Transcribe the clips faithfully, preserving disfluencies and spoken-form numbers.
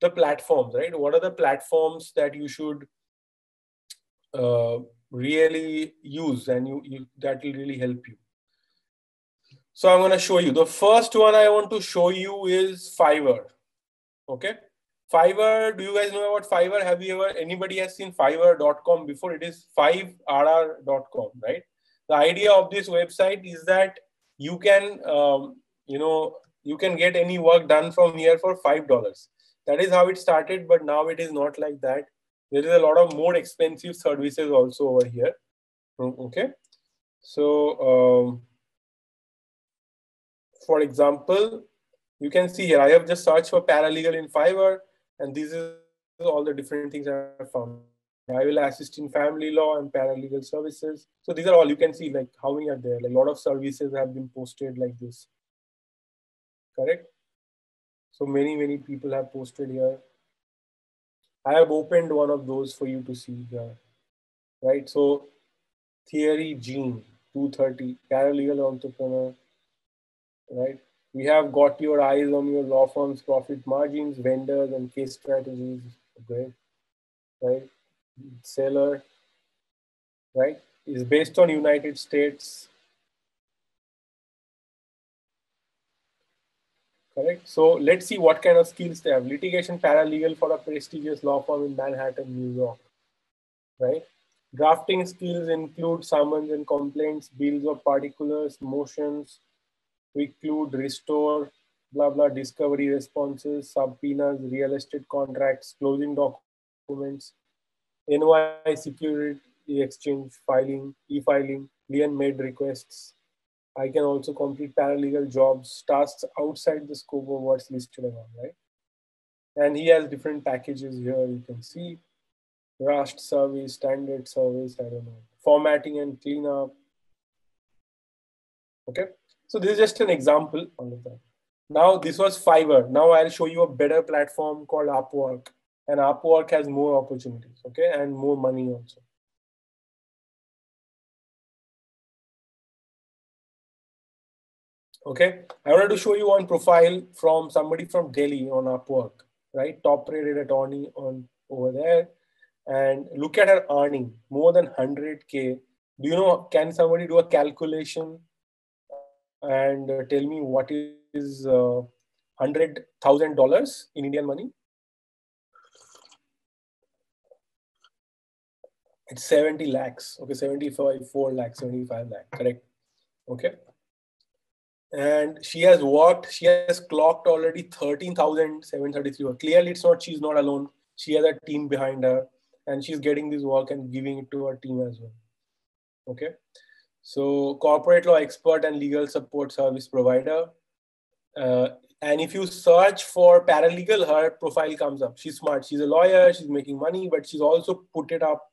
The platforms, right? What are the platforms that you should uh, really use, and you, you that will really help you? So I'm going to show you. The first one I want to show you is Fiverr. Okay, Fiverr. Do you guys know about Fiverr? Have you ever anybody has seen Fiverr dot com before? It is five R R dot com, right? The idea of this website is that you can, um, you know, you can get any work done from here for five dollars. That is how it started, but now it is not like that. There is a lot of more expensive services also over here. Okay. So, um, for example, you can see here, I have just searched for paralegal in Fiverr, and these are all the different things I have found. I will assist in family law and paralegal services. So these are all, you can see like how many are there. Like a lot of services have been posted like this, correct? So many, many people have posted here. I have opened one of those for you to see here, right? So Theory Gene, two thirty, paralegal entrepreneur, right? We have got your eyes on your law firm's profit margins, vendors and case strategies, okay, right? Seller, right? Is based on United States. Correct. So let's see what kind of skills they have. Litigation paralegal for a prestigious law firm in Manhattan, New York. Right. Drafting skills include summons and complaints, bills of particulars, motions, preclude, restore, blah, blah, discovery responses, subpoenas, real estate contracts, closing documents, N O I security exchange filing, e-filing, client-made requests. I can also complete paralegal jobs, tasks outside the scope of what's listed above, right? And he has different packages here, you can see. Draft service, standard service, I don't know. Formatting and cleanup. Okay, so this is just an example. Now this was Fiverr. Now I'll show you a better platform called Upwork. And Upwork has more opportunities, okay? And more money also. Okay, I wanted to show you one profile from somebody from Delhi on Upwork, right? Top rated attorney on over there. And look at her earning, more than one hundred K. Do you know, can somebody do a calculation and uh, tell me what is uh, one hundred thousand dollars in Indian money? It's seventy lakhs, okay, seventy-four lakhs, seventy-five lakhs, correct, okay. And she has worked, she has clocked already thirteen thousand seven hundred thirty-three. Clearly, it's not, she's not alone. She has a team behind her and she's getting this work and giving it to her team as well. Okay. So corporate law expert and legal support service provider. Uh, and if you search for paralegal, her profile comes up. She's smart. She's a lawyer. She's making money, but she's also put it up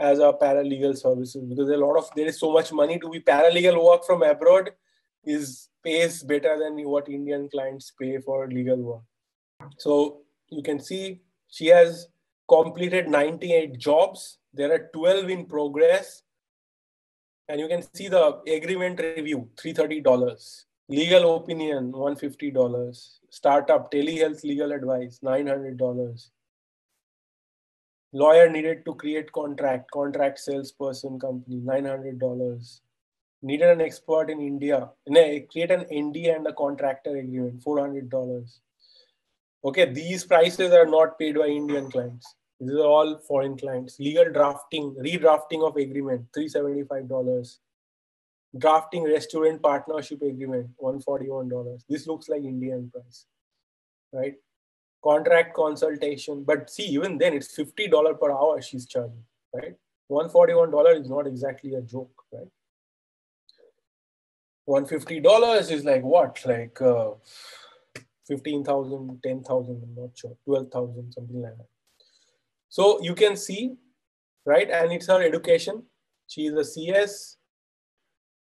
as a paralegal services because a lot of, there is so much money to be paralegal work from abroad. Is pays better than what Indian clients pay for legal work. So you can see she has completed ninety-eight jobs. There are twelve in progress. And you can see the agreement review, three hundred thirty dollars. Legal opinion, one hundred fifty dollars. Startup telehealth legal advice, nine hundred dollars. Lawyer needed to create contract, contract salesperson company, nine hundred dollars. Needed an expert in India, create an N D A and a contractor agreement, four hundred dollars. Okay, these prices are not paid by Indian clients. These are all foreign clients. Legal drafting, redrafting of agreement, three hundred seventy-five dollars. Drafting restaurant partnership agreement, one hundred forty-one dollars. This looks like Indian price, right? Contract consultation, but see, even then it's fifty dollars per hour she's charging, right? one hundred forty-one dollars is not exactly a joke, right? one hundred fifty dollars is like what? Like uh, fifteen thousand, ten thousand, I'm not sure, twelve thousand, something like that. So you can see, right? And it's her education. She is a C S,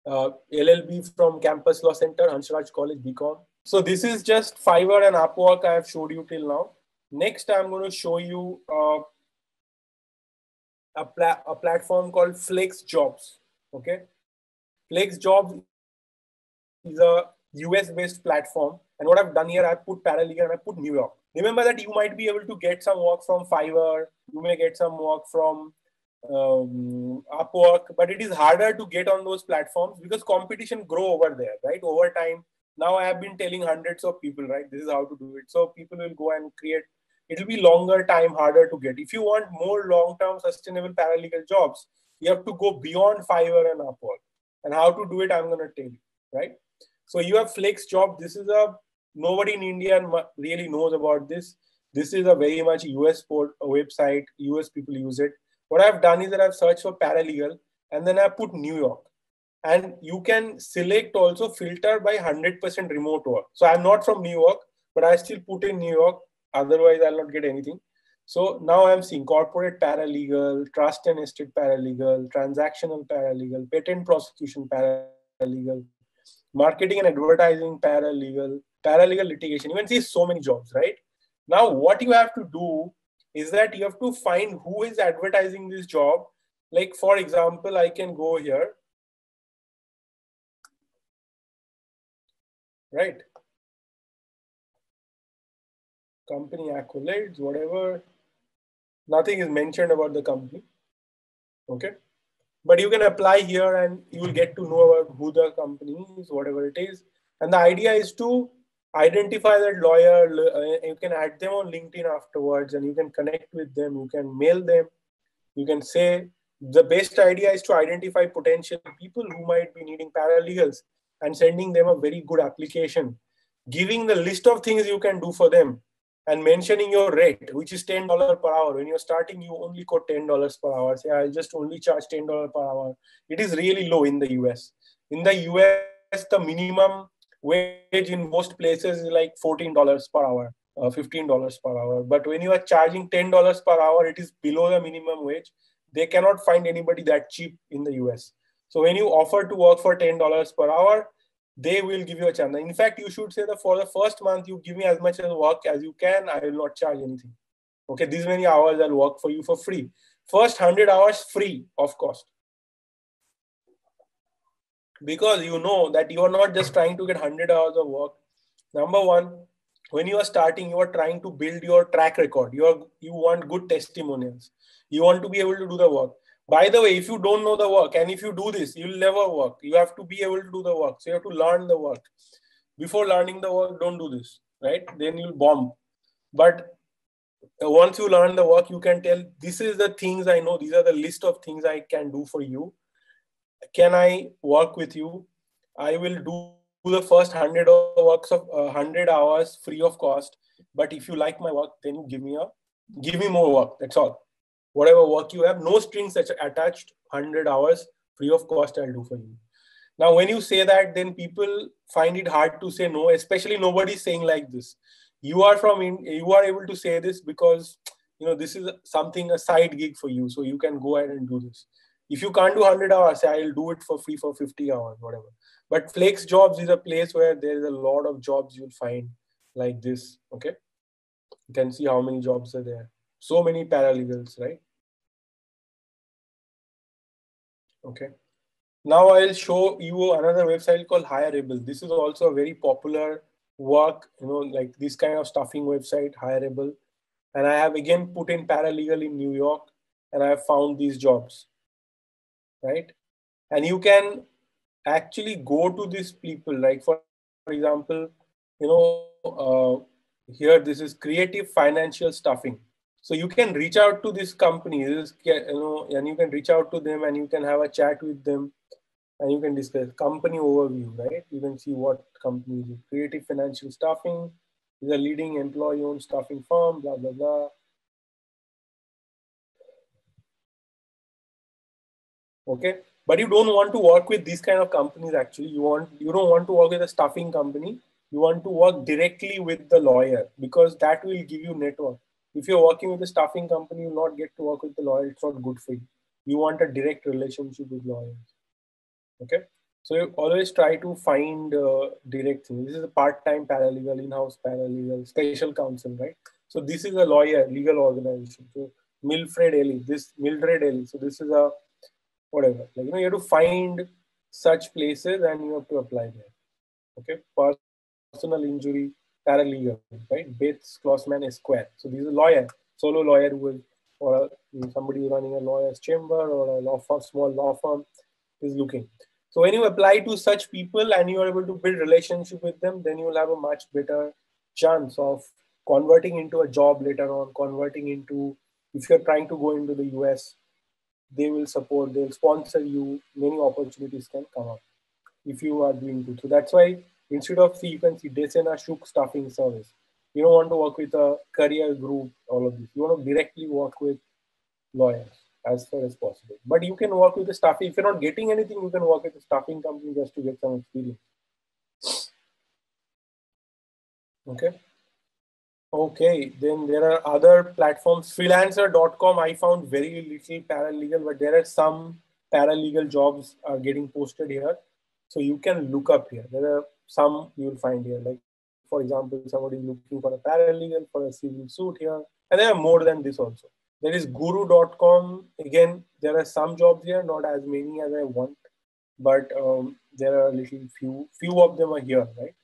uh, L L B from Campus Law Center, Hansraj College, B Com. So this is just Fiverr and Upwork I have showed you till now. Next, I'm going to show you uh, a, pla a platform called Flex Jobs. Okay, Flex Jobs is a U S based platform. And what I've done here, I put paralegal and I put New York. Remember that you might be able to get some work from Fiverr. You may get some work from um, Upwork, but it is harder to get on those platforms because competition grow over there, right? Over time. Now I have been telling hundreds of people, right? This is how to do it. So people will go and create. It'll be longer time, harder to get. If you want more long-term sustainable paralegal jobs, you have to go beyond Fiverr and Upwork. And how to do it, I'm going to tell you, right? So you have Flex Job. This is a, nobody in India really knows about this. This is a very much U S port, a website, U S people use it. What I've done is that I've searched for paralegal and then I put New York. And you can select also filter by one hundred percent remote work. So I'm not from New York, but I still put in New York. Otherwise, I'll not get anything. So now I'm seeing corporate paralegal, trust and estate paralegal, transactional paralegal, patent prosecution paralegal, marketing and advertising paralegal, paralegal litigation. You can see so many jobs, right? Now, what you have to do is that you have to find who is advertising this job. Like, for example, I can go here. Right? Company accolades, whatever. Nothing is mentioned about the company. Okay. But you can apply here and you will get to know about who the company is, whatever it is. And the idea is to identify that lawyer. You can add them on LinkedIn afterwards and you can connect with them. You can mail them. You can say the best idea is to identify potential people who might be needing paralegals and sending them a very good application, giving the list of things you can do for them and mentioning your rate, which is ten dollars per hour. When you're starting, you only quote ten dollars per hour. Say, I just only charge ten dollars per hour. It is really low in the U S. In the U S, the minimum wage in most places is like fourteen dollars per hour, uh, fifteen dollars per hour. But when you are charging ten dollars per hour, it is below the minimum wage. They cannot find anybody that cheap in the U S. So when you offer to work for ten dollars per hour, they will give you a chance. In fact, you should say that for the first month, you give me as much as work as you can. I will not charge anything. Okay, these many hours I'll work for you for free. First one hundred hours free of cost. Because you know that you are not just trying to get one hundred hours of work. Number one, when you are starting, you are trying to build your track record. You, are, you want good testimonials. You want to be able to do the work. By the way, if you don't know the work and if you do this, you'll never work. You have to be able to do the work. So you have to learn the work. Before learning the work, don't do this, right? Then you'll bomb. But once you learn the work, you can tell, this is the things I know. These are the list of things I can do for you. Can I work with you? I will do the first one hundred works of uh, one hundred hours free of cost. But if you like my work, then you give me a, give me more work. That's all. Whatever work you have, no strings attached, one hundred hours, free of cost, I'll do for you. Now, when you say that, then people find it hard to say no, especially nobody's saying like this. You are from, in, you are able to say this because, you know, this is something, a side gig for you. So you can go ahead and do this. If you can't do one hundred hours, say I'll do it for free for fifty hours, whatever. But Flex Jobs is a place where there is a lot of jobs you'll find like this, okay? You can see how many jobs are there. So many paralegals, right? Okay. Now I'll show you another website called Hireable. This is also a very popular work, you know, like this kind of staffing website, Hireable. And I have again put in paralegal in New York and I have found these jobs, right? And you can actually go to these people, like for, for example, you know, uh, here, this is Creative Financial Staffing. So you can reach out to these companies, you know, and you can reach out to them and you can have a chat with them and you can discuss company overview, right? You can see what company is. Creative Financial Staffing is a leading employee-owned staffing firm, blah, blah, blah. Okay, but you don't want to work with these kind of companies actually. You want, you don't want to work with a staffing company. You want to work directly with the lawyer because that will give you network. If you're working with a staffing company, you'll not get to work with the lawyer. It's not good for you. You want a direct relationship with lawyers. Okay. So you always try to find uh, direct things. This is a part-time paralegal, in-house paralegal, special counsel, right? So this is a lawyer legal organization. So Mildred Elley, this Mildred Elley. So this is a whatever. Like, you know, you have to find such places and you have to apply there. Okay, personal injury paralegal, right? Bates Klossman Square. So this is a lawyer, solo lawyer who is, or a, somebody running a lawyer's chamber or a law firm, small law firm is looking. So when you apply to such people and you are able to build relationship with them, then you will have a much better chance of converting into a job later on, converting into, if you're trying to go into the U S, they will support, they'll sponsor you. Many opportunities can come up if you are doing good. So that's why instead of, see, you can see Desena Shook Staffing Service. You don't want to work with a career group, all of this. You want to directly work with lawyers as far as possible. But you can work with the staffing. If you're not getting anything, you can work with the staffing company just to get some experience. Okay. Okay. Then there are other platforms. Freelancer dot com, I found very little paralegal, but there are some paralegal jobs are getting posted here. So you can look up here. There are some you will find here. Like, for example, somebody is looking for a paralegal for a civil suit here. And there are more than this also. There is guru dot com. Again, there are some jobs here, not as many as I want, but um, there are a little few. Few of them are here, right?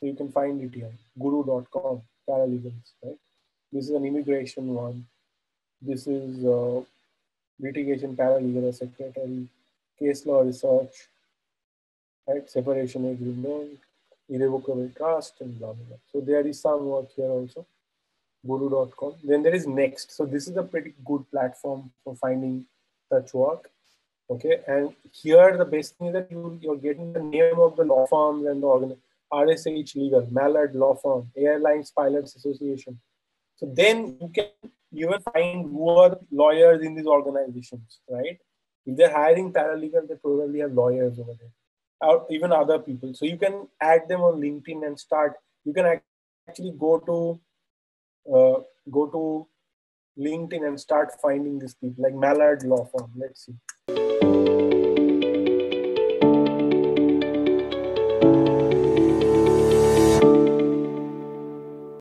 So you can find it here. guru dot com, paralegals, right? This is an immigration one. This is uh, litigation paralegal, secretary, case law research, right? Separation agreement, irrevocable trust, and blah, blah, blah. So there is some work here also. guru dot com. Then there is Next. So this is a pretty good platform for finding such work. Okay. And here the best thing is that you, you're getting the name of the law firms and the organ. R S H Legal, Mallard Law Firm, Airlines Pilots Association. So then you can even find who are lawyers in these organizations, right? If they're hiring paralegals, they probably have lawyers over there, or even other people. So you can add them on LinkedIn and start. You can actually go to Uh, go to LinkedIn and start finding these people, like Mallard Law Firm. Let's see.